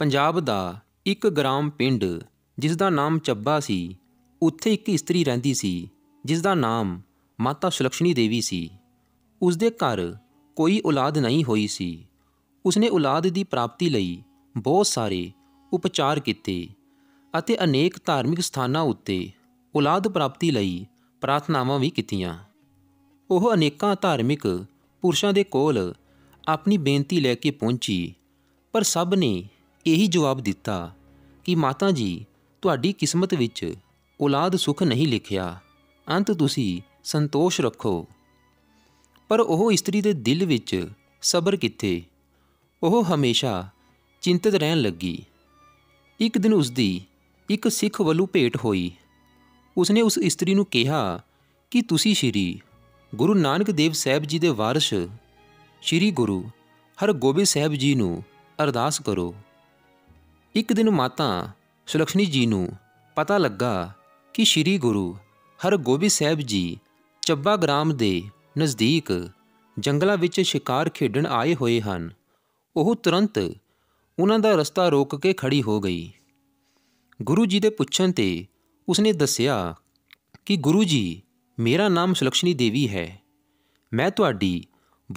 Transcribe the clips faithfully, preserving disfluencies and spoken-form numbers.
पंजाब का एक ग्राम पिंड जिसका नाम चब्बा सी, उत्थे एक इस्तरी रहिंदी सी जिसका नाम माता सुलक्षणी देवी सी। उस दे घर कोई औलाद नहीं हुई सी। उसने औलाद की प्राप्ति लई बहुत सारे उपचार किए अते अनेक धार्मिक स्थानां उत्ते औलाद प्राप्ति लई प्रार्थनावां भी कीतियां। वह अनेकां धार्मिक पुरुषां दे कोल अपनी बेनती लैके पहुंची, पर सब ने यही जवाब दिता कि माता जी तुहाडी किस्मत विच औलाद सुख नहीं लिखिया, अंत तुसी संतोष रखो। पर वह इस्तरी दे दिल विच सबर किथे, वह हमेशा चिंतित रहन लगी। एक दिन उसकी एक सिख वल्लों भेंट हुई। उसने उस इस्तरी नूं कहा कि तुसी श्री गुरु नानक देव साहब जी दे वारस श्री गुरु हरगोबिंद साहिब जी नूं अरदास करो। एक दिन माता सुलक्षणी जी नूं पता लगा कि श्री गुरु हरगोबिंद साहिब जी चब्बा ग्राम के नज़दीक जंगलों में शिकार खेडन आए हुए हैं। वह तुरंत उन्हां दा रस्ता रोक के खड़ी हो गई। गुरु जी के पूछन ते उसने दसिया कि गुरु जी मेरा नाम सुलक्षणी देवी है, मैं तुहाडी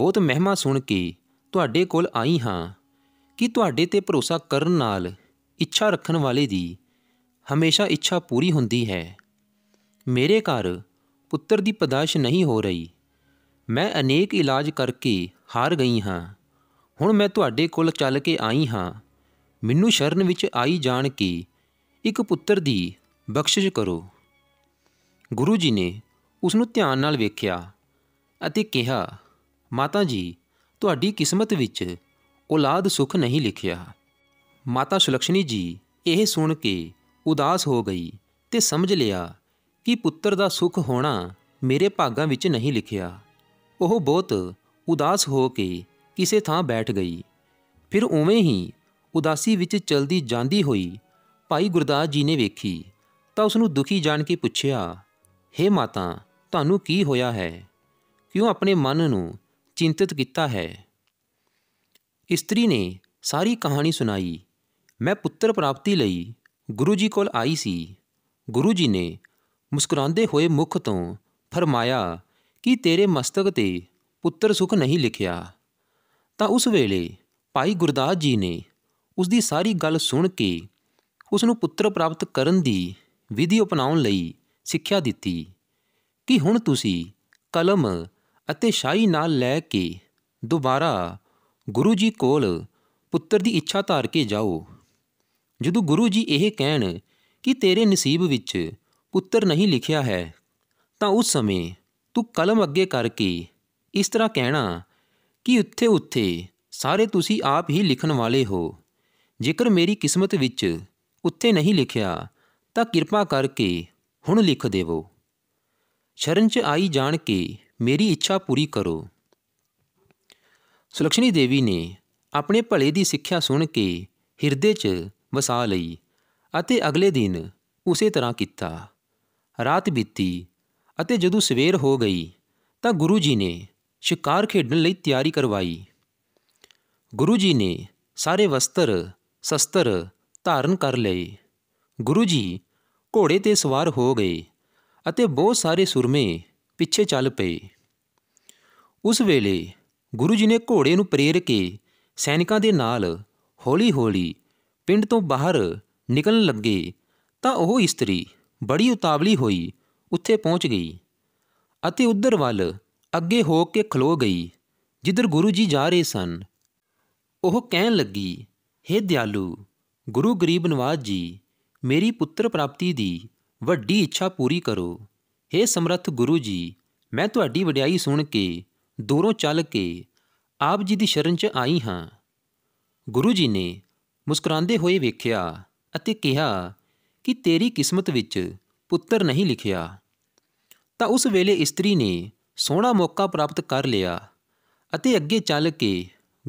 बहुत महिमा सुन के तुहाडे कोल आई हाँ कि तुहाडे ते भरोसा करन नाल इच्छा रखन वाले दी हमेशा इच्छा पूरी हुंदी है। मेरे घर पुत्र दी पैदाइश नहीं हो रही, मैं अनेक इलाज करके हार गई हाँ। हुण मैं तुहाडे कोल चल के आई हाँ, मैनू शरण विच आई जान के एक पुत्र दी बख्शिश करो। गुरु जी ने उसनूं ध्यान नाल वेख्या अते कहा, माता जी तुहाडी किस्मत विच औलाद सुख नहीं लिखिया। माता सुलक्षणी जी यह सुन के उदास हो गई ते समझ लिया कि पुत्र दा सुख होना मेरे भागां विच नहीं लिखिया। वह बहुत उदास हो के किसी थां बैठ गई। फिर उवें ही उदासी विच चलदी जांदी होई भाई गुरदास जी ने वेखी तां उसनूं दुखी जान के पुछया, हे माता तुहानूं की होया है, क्यों अपने मन नूं चिंतित किया है? इस्तरी ने सारी कहानी सुनाई। मैं पुत्र प्राप्ति लई गुरु जी कोल आई सी। गुरु जी ने मुस्कुराते हुए मुख तो फरमाया कि तेरे मस्तक ते पुत्र सुख नहीं लिखिया। तां उस वेले भाई गुरदास जी ने उसकी सारी गल सुन के उसनूं पुत्र प्राप्त करन दी विधि अपनाउण लई सिक्ख्या दिती कि हुण तुसी कलम अते शाही नाल लै के दोबारा गुरु जी कोल पुत्र दी इच्छा धार के जाओ। जदों गुरु जी यह कहन कि तेरे नसीब विच पुत्र नहीं लिखिया है, तां उस समय तू कलम अगे करके इस तरह कहना कि उत्थे उत्थे सारे तुसी आप ही लिखण वाले हो, जेकर मेरी किस्मत विच उत्थे नहीं लिखिया तां किरपा करके हुण लिख देवो। शरण च आई जान के मेरी इच्छा पूरी करो। सुलक्षणी देवी ने अपने भले की सिक्ख्या सुन के हिरदे च वसा लई अते अगले दिन उसे तरह किया। रात बीती अते जदों सवेर हो गई तां गुरु जी ने शिकार खेडन लई तैयारी करवाई। गुरु जी ने सारे वस्त्र शस्त्र धारण कर लए। गुरु जी घोड़े ते सवार हो गए अते बहुत सारे सुरमे पिछे चल पे। उस वेले गुरु जी ने घोड़े नूं प्रेर के सैनिकां दे नाल हौली हौली पिंड तो बाहर निकलन लगे तां ओह इस्तरी बड़ी उतावली होई उत्थे पहुँच गई अते उधर वल अगे हो के खलो गई जिधर गुरु जी जा रहे सन। ओह कहन लगी, हे दयालू गुरु गरीब नवाज जी, मेरी पुत्र प्राप्ति दी वड्डी इच्छा पूरी करो। हे समर्थ गुरु जी, मैं तुहाडी वड्याई सुन के दूरों चल के आप जी दी शरण च आई हाँ। गुरु जी ने मुस्कुराते हुए वेख्या अते कहा कि तेरी किस्मत विच पुत्र नहीं लिखिया। तां उस वेले इस्तरी ने सोहना मौका प्राप्त कर लिया अते अगे चल के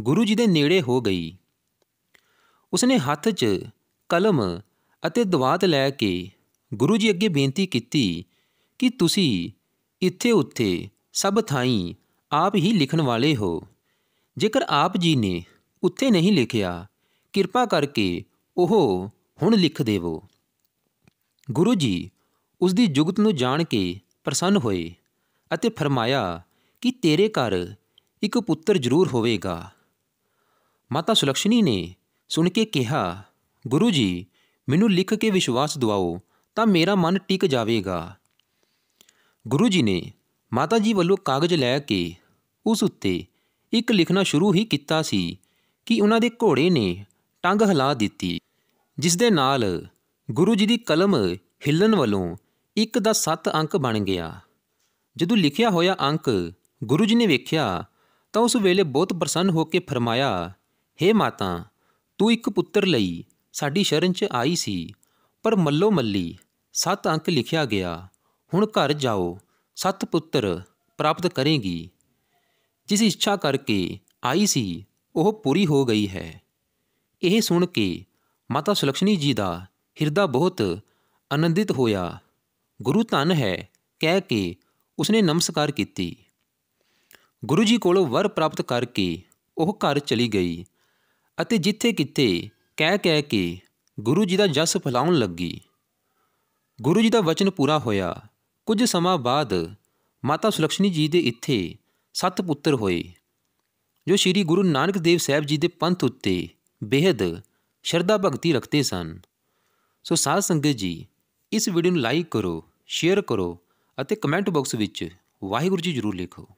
गुरु जी दे नेड़े हो गई। उसने हथ च कलम अते दवात लैके गुरु जी अगे बेनती की कि तुसी इत्थे उत्थे सब थाई आप ही लिखण वाले हो, जेकर आप जी ने उत्थे नहीं लिखिया ਕਿਰਪਾ ਕਰਕੇ ਉਹ ਹੁਣ ਲਿਖ ਦੇਵੋ। ਗੁਰੂ ਜੀ ਉਸ ਦੀ ਜੁਗਤ ਨੂੰ ਜਾਣ ਕੇ ਪ੍ਰਸੰਨ ਹੋਏ ਅਤੇ ਫਰਮਾਇਆ ਕਿ ਤੇਰੇ ਘਰ ਇੱਕ ਪੁੱਤਰ ਜ਼ਰੂਰ ਹੋਵੇਗਾ। ਮਾਤਾ ਸੁਲਕਸ਼ਣੀ ਨੇ ਸੁਣ ਕੇ ਕਿਹਾ, ਗੁਰੂ ਜੀ ਮੈਨੂੰ ਲਿਖ ਕੇ ਵਿਸ਼ਵਾਸ ਦਿਵਾਓ ਤਾਂ ਮੇਰਾ ਮਨ ਟਿਕ ਜਾਵੇਗਾ। ਗੁਰੂ ਜੀ ਨੇ ਮਾਤਾ ਜੀ ਵੱਲੋਂ ਕਾਗਜ਼ ਲੈ ਕੇ ਉਸ ਉੱਤੇ ਇੱਕ ਲਿਖਣਾ ਸ਼ੁਰੂ ਹੀ ਕੀਤਾ ਸੀ ਕਿ ਉਹਨਾਂ ਦੇ ਘੋੜੇ ਨੇ ਟੰਗ ਹਿਲਾ ਦਿੱਤੀ, ਜਿਸ ਦੇ ਨਾਲ ਗੁਰੂ ਜੀ ਦੀ ਕਲਮ ਹਿੱਲਣ ਵੱਲੋਂ ਇੱਕ ਦਾ ਸੱਤ ਅੰਕ ਬਣ ਗਿਆ। ਜਦੋਂ ਲਿਖਿਆ ਹੋਇਆ ਅੰਕ ਗੁਰੂ ਜੀ ਨੇ ਵੇਖਿਆ ਤਾਂ ਉਸ ਵੇਲੇ ਬਹੁਤ ਪ੍ਰਸੰਨ ਹੋ ਕੇ ਫਰਮਾਇਆ, ਹੇ ਮਾਤਾ, ਤੂੰ ਇੱਕ ਪੁੱਤਰ ਲਈ ਸਾਡੀ ਸ਼ਰਨ 'ਚ ਆਈ ਸੀ, ਪਰ ਮੱਲੋ ਮੱਲੀ ਸੱਤ ਅੰਕ ਲਿਖਿਆ ਗਿਆ। ਹੁਣ ਘਰ ਜਾਓ, ਸੱਤ ਪੁੱਤਰ ਪ੍ਰਾਪਤ ਕਰੇਗੀ। ਜਿਸ ਇੱਛਾ ਕਰਕੇ ਆਈ ਸੀ ਉਹ ਪੂਰੀ ਹੋ ਗਈ ਹੈ। ਇਹ ਸੁਣ ਕੇ ਮਾਤਾ ਸੁਲਕਸ਼ਣੀ ਜੀ ਦਾ ਹਿਰਦਾ ਬਹੁਤ ਆਨੰਦਿਤ ਹੋਇਆ। ਗੁਰੂ ਧੰਨ ਹੈ ਕਹਿ ਕੇ ਉਸਨੇ ਨਮਸਕਾਰ ਕੀਤੀ। ਗੁਰੂ ਜੀ ਕੋਲੋਂ ਵਰ ਪ੍ਰਾਪਤ ਕਰਕੇ ਉਹ ਘਰ ਚਲੀ ਗਈ ਅਤੇ ਜਿੱਥੇ ਕਿੱਥੇ ਕਹਿ ਕਹਿ ਕੇ ਗੁਰੂ ਜੀ ਦਾ ਜਸ ਫੈਲਾਉਣ ਲੱਗੀ। ਗੁਰੂ ਜੀ ਦਾ ਵਚਨ ਪੂਰਾ ਹੋਇਆ। ਕੁਝ ਸਮਾਂ ਬਾਅਦ ਮਾਤਾ ਸੁਲਕਸ਼ਣੀ ਜੀ ਦੇ ਇੱਥੇ ਸੱਤ ਪੁੱਤਰ ਹੋਏ, ਜੋ ਸ਼੍ਰੀ ਗੁਰੂ ਨਾਨਕ ਦੇਵ ਸਾਹਿਬ ਜੀ ਦੇ ਪੰਥ ਉੱਤੇ ਬੇਹੱਦ ਸ਼ਰਧਾ ਭਗਤੀ ਰੱਖਦੇ ਸਨ। ਸੋ ਸਾਧ ਸੰਗਤ ਜੀ, ਇਸ ਵੀਡੀਓ ਨੂੰ ਲਾਈਕ ਕਰੋ, ਸ਼ੇਅਰ ਕਰੋ ਅਤੇ ਕਮੈਂਟ ਬਾਕਸ ਵਿੱਚ ਵਾਹਿਗੁਰੂ ਜੀ ਜ਼ਰੂਰ ਲਿਖੋ।